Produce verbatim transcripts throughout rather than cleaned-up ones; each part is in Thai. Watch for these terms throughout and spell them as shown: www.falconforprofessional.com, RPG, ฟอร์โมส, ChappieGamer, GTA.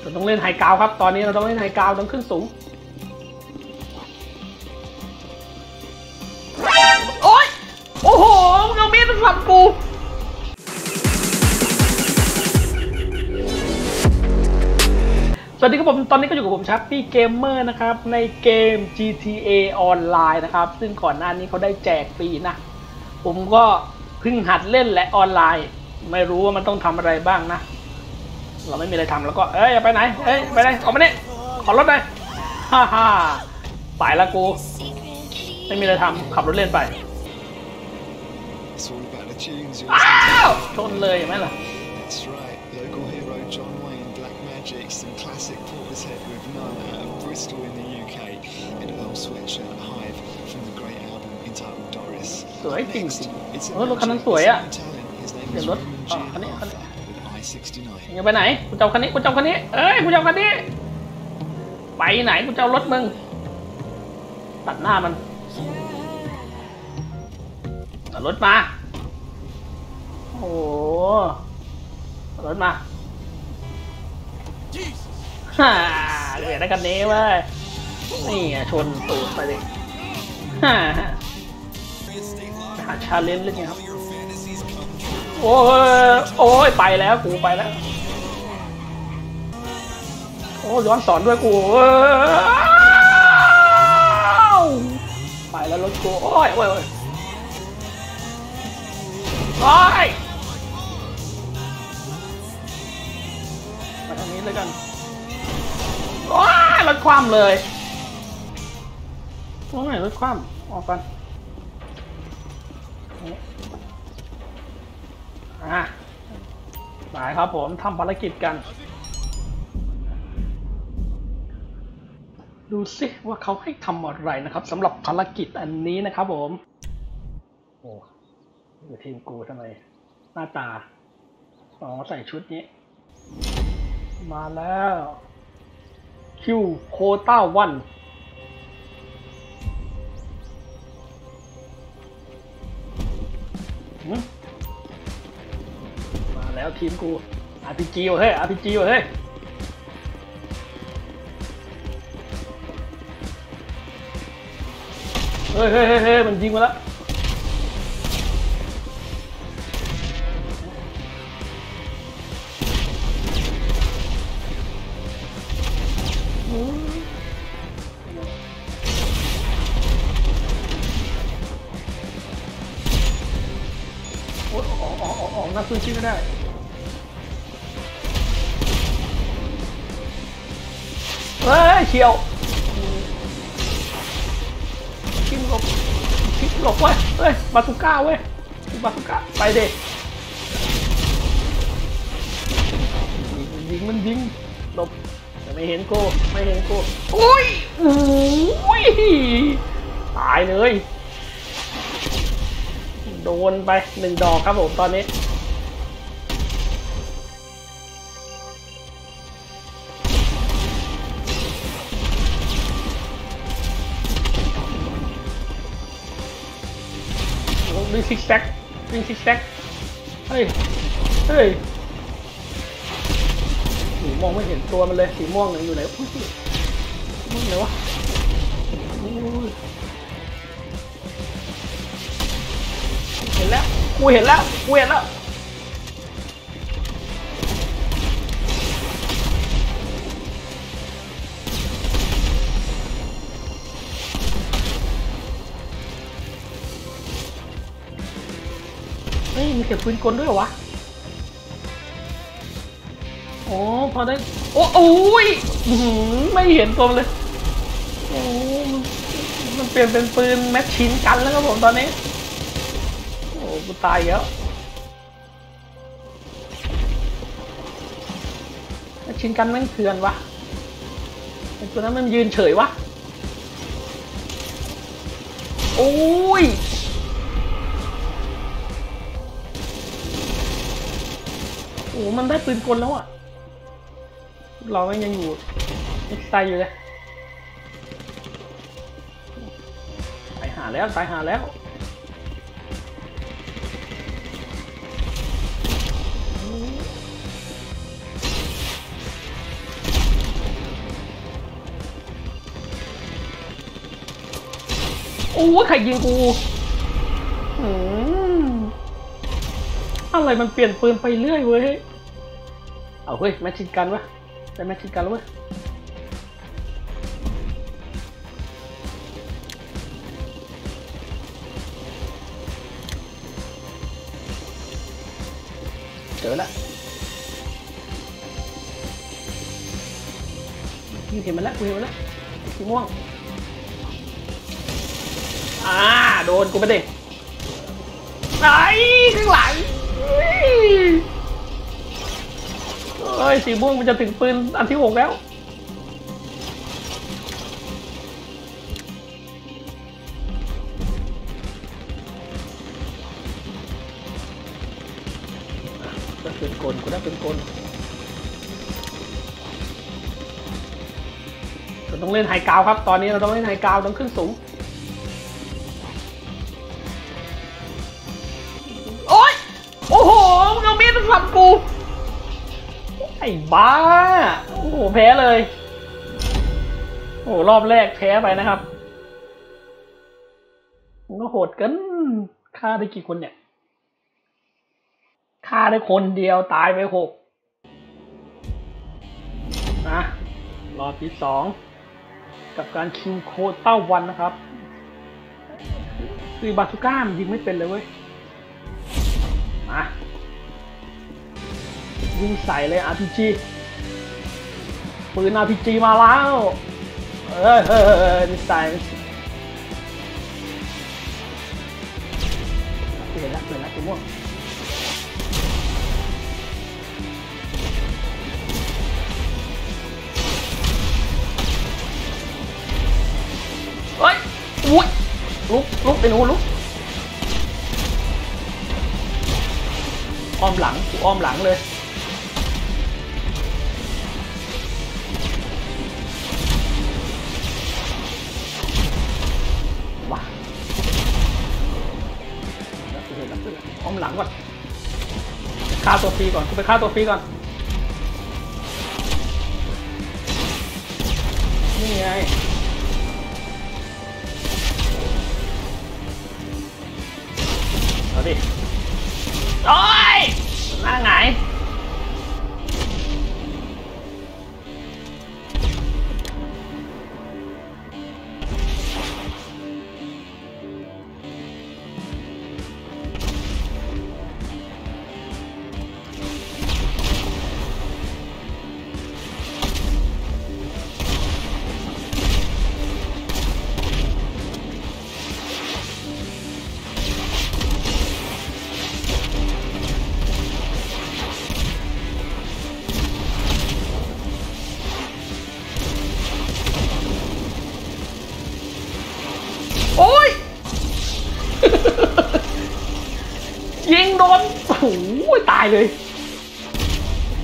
เราต้องเล่นไฮกราวด์ครับตอนนี้เราต้องเล่นไฮกราวด์ต้องขึ้นสูงโอ๊ยโอ้โหน้องมีดมันฟันกูสวัสดีครับผมตอนนี้ก็อยู่กับผมชัปปี้เกมเมอร์นะครับในเกม จี ที เอ ออนไลน์นะครับซึ่งก่อนหน้านี้เขาได้แจกฟรีนะผมก็เพิ่งหัดเล่นและออนไลน์ไม่รู้ว่ามันต้องทำอะไรบ้างนะเราไม่มีอะไรทำแล้วก็เอ้ยไปไหนเอ้ยไปไหนออกมาเนี่ยขอรถหน่อยฮ่าฮ่าไปละกูไม่มีอะไรทำขับรถเล่นไปอ้าวชนเลยเห็นไหมล่ะสวยจริงสิโอ้รถคันนั้นสวยอ่ะเดี๋ยวรถคันนี้คันนี้ยังไปไหนกูเจ้าคันนี้กูเจ้าคันนี้เอ้ยกูเจ้าคันนี้ไปไหนกูเจ้ารถมึงตัดหน้ามันตัดรถมาโอ้ตัดรถมาฮ่าเกิดอะไรกันนี้วะนี่ชนตูดไปเลยฮ่าหาชาเลนจ์เรื่องนี้ครับโอ้ยโอ้ยไปแล้วกูไปแล้วโอ้ย้อนสอนด้วยกูไปแล้วรถกูโอ้ยโอ้ยโอ้ยมาทางนี้เลยกันโอ้ยรถคว่ำเลยโอ้ยรถคว่ำออกกันอ่ะไปครับผมทำภารกิจกันดูสิว่าเขาให้ทำอะไรนะครับสำหรับภารกิจอันนี้นะครับผมโอ้ยทีมกูทำไมหน้าตาอ๋อใส่ชุดนี้มาแล้วคิวโคต้าวันมาแล้วทีมกู อาร์ พี จี วะเฮ้ย อาร์ พี จี วะเฮ้ยเฮ้ยเฮ้ยเฮ้ยมันยิงมาแล้วซื้อชิ้นก็ได้เฮ้ยเฉียวชิมหลบชิมหลบเว้ยเฮ้ยบาซูก้าเว้ยบาซูก้าไปเด็กมันยิงมันยิงหลบแต่ไม่เห็นกูไม่เห็นกูโอ้ยโอ้ยตายเลยโดนไปหนึ่งดอกครับผมตอนนี้วิ่งซิกแซกวิ่งซิกแซกเฮ้ยเฮ้ยสีม่วงไม่เห็นตัวมันเลยสีม่วงเนี่ยอยู่ไหนอุ้ยม่วงไหนวะเห็นแล้วกูเห็นแล้วกูเห็นแล้วมีเก็บปืนกลด้วยเหรอวะโอ้พอได้โอ้โอ้ยไม่เห็นตัวเลยโอ้มันเปลี่ยนเป็นปืนแมชชีนกันแล้วครับผมตอนนี้โอ้กูตายแล้วแมชชีนกันแม่งเถื่อนวะไอ้ตัวนั้นมันยืนเฉยวะโอ้ยโอ้มันได้ปืนกลแล้วอ่ะเราไม่ยังอยู่เอ็กซ์ไซอยู่เลยตายหาแล้วตายหาแล้ว อู้ใครยิงกูอืมอะไรมันเปลี่ยนปืนไปเรื่อยเว้ยเอาเฮ้ยแมชชินกันวะได้แมชชินกันแล้วเว้ยเจอละเห็นมันละกูเห็นมันละสีม่วงอ่าโดนกูไปดิไหนข้างหลังเฮ้ยสีม่วงมันจะถึงปืนอันที่หกแล้วก็เป็นกลกูได้เป็นกลเราต้องเล่นไฮกราวด์ครับตอนนี้เราต้องเล่นไฮกราวด์ต้องขึ้นสูงโอ๊ยโอ้โหมึงเอามีดสับกูไอ้บ้าโอ้โหแพ้เลยโอ้รอบแรกแพ้ไปนะครับมันก็โหดเกินฆ่าได้กี่คนเนี่ยฆ่าได้คนเดียวตายไปหกนะรอบที่สองกับการคิวโคเต้าวันนะครับคือบาซูก้ามันยิงไม่เป็นเลยเว้ยมายิงใส่เลย อาร์ พี จี ปืน อาร์ พี จี มาแล้วเฮ้ยเฮ้ยเฮ้ยใส่เปลี่ยนละเปลี่ยนละตัวม่วงเฮ้ยอุ้ยลุกลุกไปหนูลุกอ้อมหลังกูอ้อมหลังเลยว้าอ้อมหลังก่อนฆ่าตัวฟรีก่อนกูไปฆ่าตัวฟรีก่อนนี่ไงเอาดิโอ๊ยมาไงยิงโดนโอ้โหตายเลย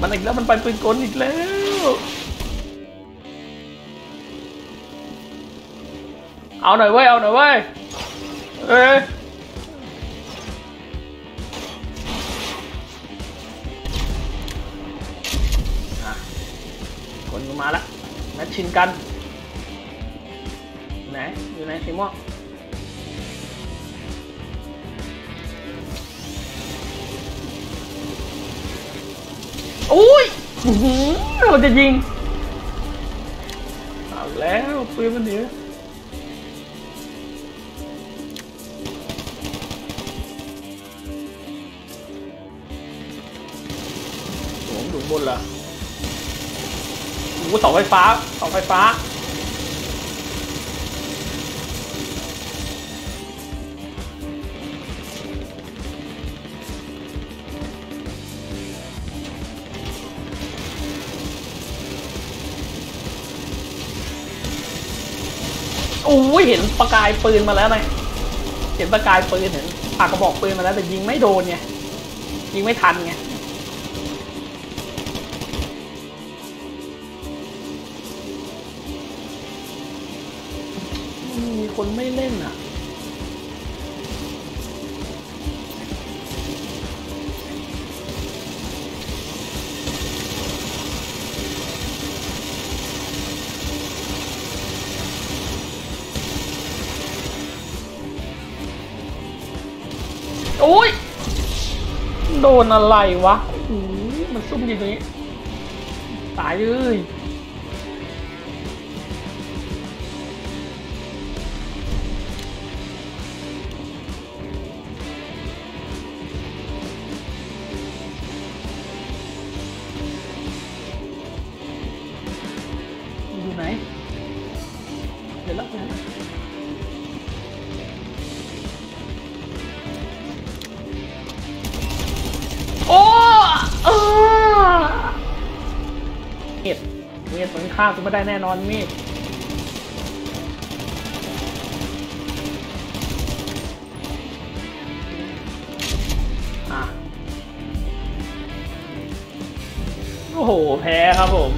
มันอีกแล้วมันไปปืนกลอีกแล้วเอาหน่อยเว้ยเอาหน่อยเว้ยเอ๊ะคนมาละแมชชินกันไหนอยู่ไหนสีม่วงอุ้ยเราจะยิงเอาแล้วปืนมันเหนือผมดูบนล่ะอู้เสาไฟฟ้าเสาไฟฟ้าอู้เห็นประกายปืนมาแล้วนะเห็นประกายปืนเห็นปากกระบอกปืนมาแล้วแต่ยิงไม่โดนไงยิงไม่ทันไงมีคนไม่เล่นอ่ะ อุ้ยโดนอะไรวะโอ้ยมันซุ่มอยู่ตรงนี้ตายเลยไหนเดี๋ยวแล้วโอ้เออเมียดเมียดมันฆ่ากูไม่ได้แน่นอนมีดอ่ะโอ้โหแพ้ครับผม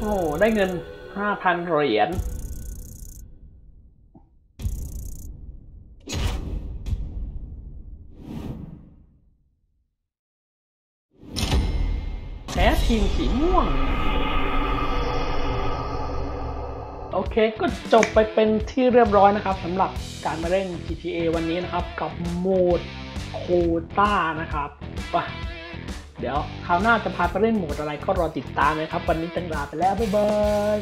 โอ้ได้เงิน ห้าพัน เหรียญแพ้ทีมสีม่วงโอเคก็จบไปเป็นที่เรียบร้อยนะครับสำหรับการมาเล่น จี ที เอ วันนี้นะครับกับโหมดโควต้านะครับไปเดี๋ยวคราวหน้าจะพาไปเล่นโหมดอะไรก็รอติดตามนะครับวันนี้ตั้งลาไปแล้วบ๊ายบาย